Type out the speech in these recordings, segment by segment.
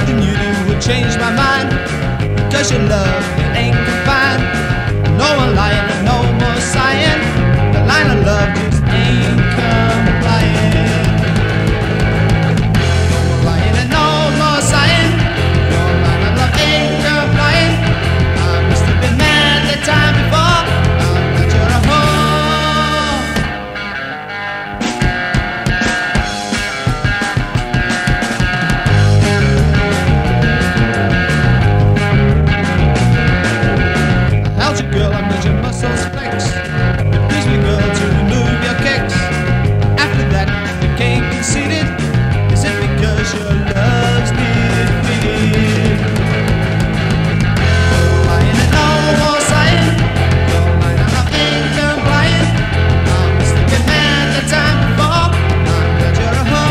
nothing you do will change my mind, cause your love ain't confined. No more lying and no more sighing. The line of love just ain't complying. No more lying and no more sighing. Your line of love ain't complying. I must have been mad the time before. I'm not your whore. Girl, I made your muscles flex. It pleased me, girl, to remove your kicks. After that, I became conceited. Is it because your love's defeated? No lying and no more sighing. No lying and no ain't complying. I must have been mad the time before. I'm glad you're a whore.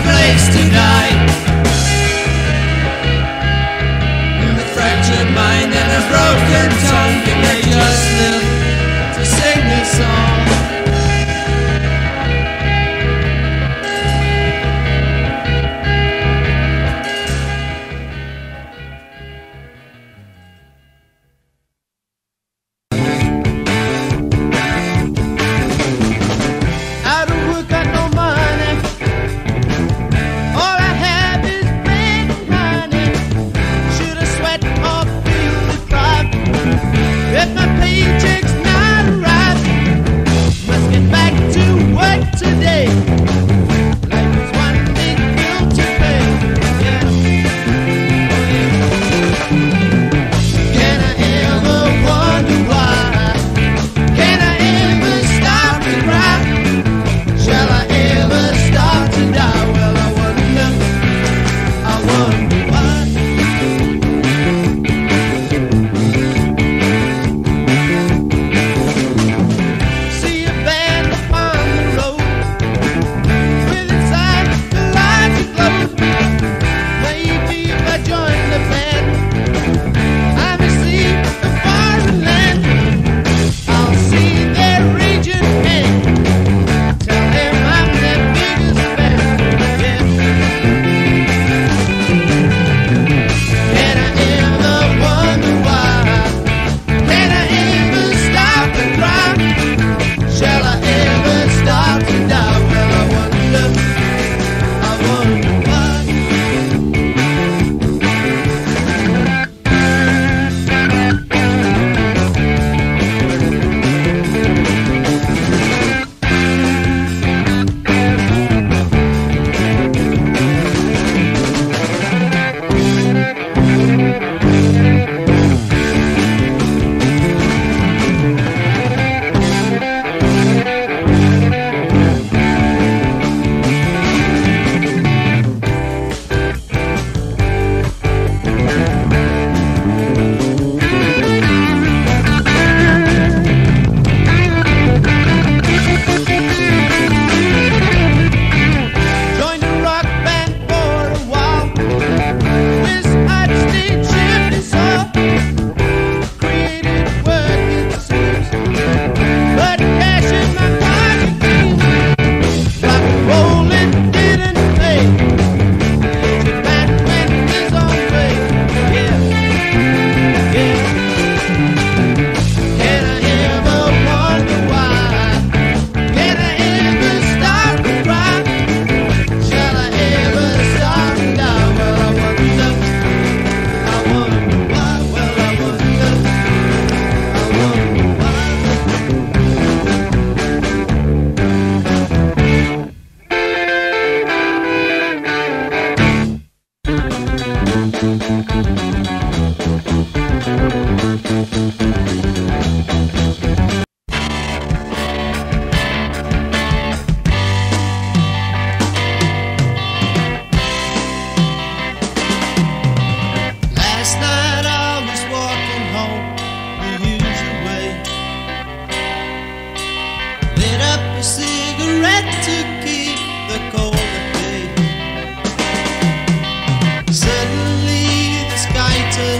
Place to die.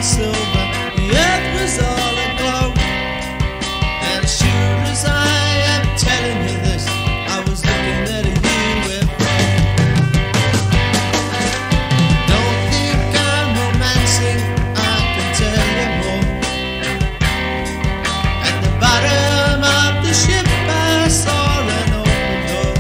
Silver, the earth was all aglow, and as sure as I am telling you this, I was looking at a UFO. Don't think I'm romancing, I can tell you more. At the bottom of the ship I saw an open door.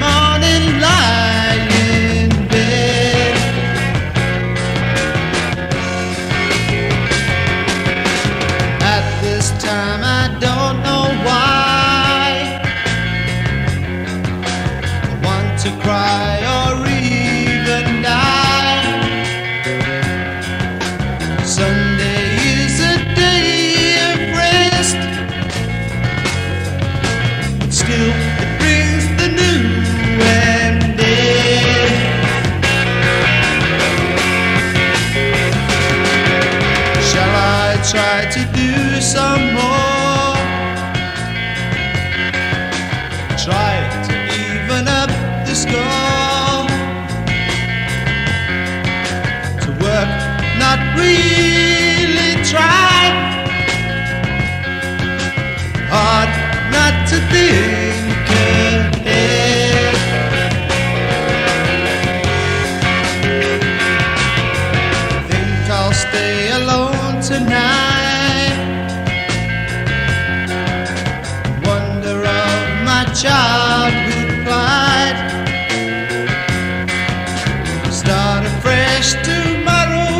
morning lie in bed. At this time I don't know why I want to cry or even die. Sunday is a day of rest, but still try to do some more, try to even up the score, to work, not really try, hard not to think ahead. Think I'll stay alone tonight, childhood pride, start afresh tomorrow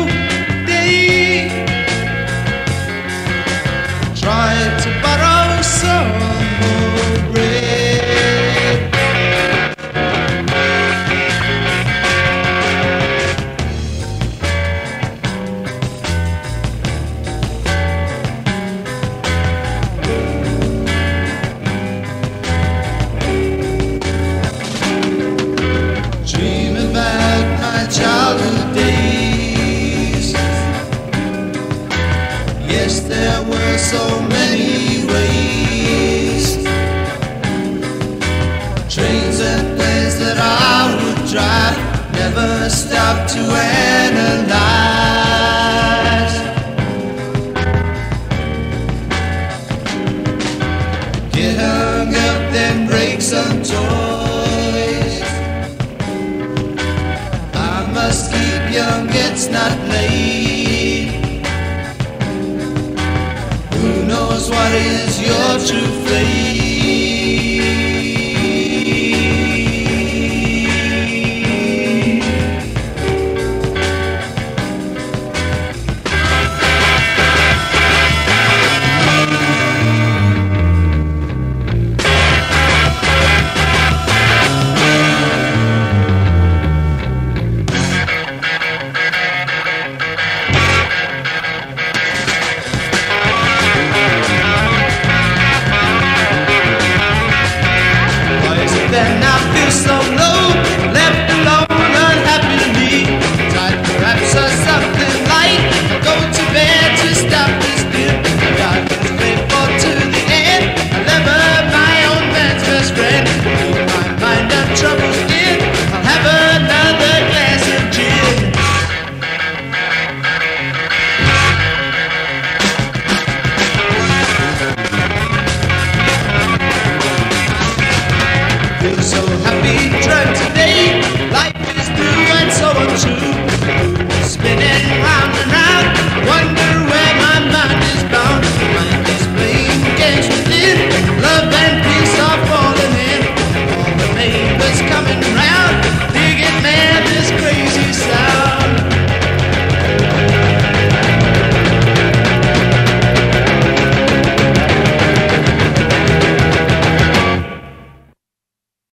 day, try to borrow some more bread. Childhood days, yes, there were so many ways, trains and planes that I would drive, never stopped to analyze. Get hung up, then break some toys. Must keep young, it's not late. Who knows what is your true so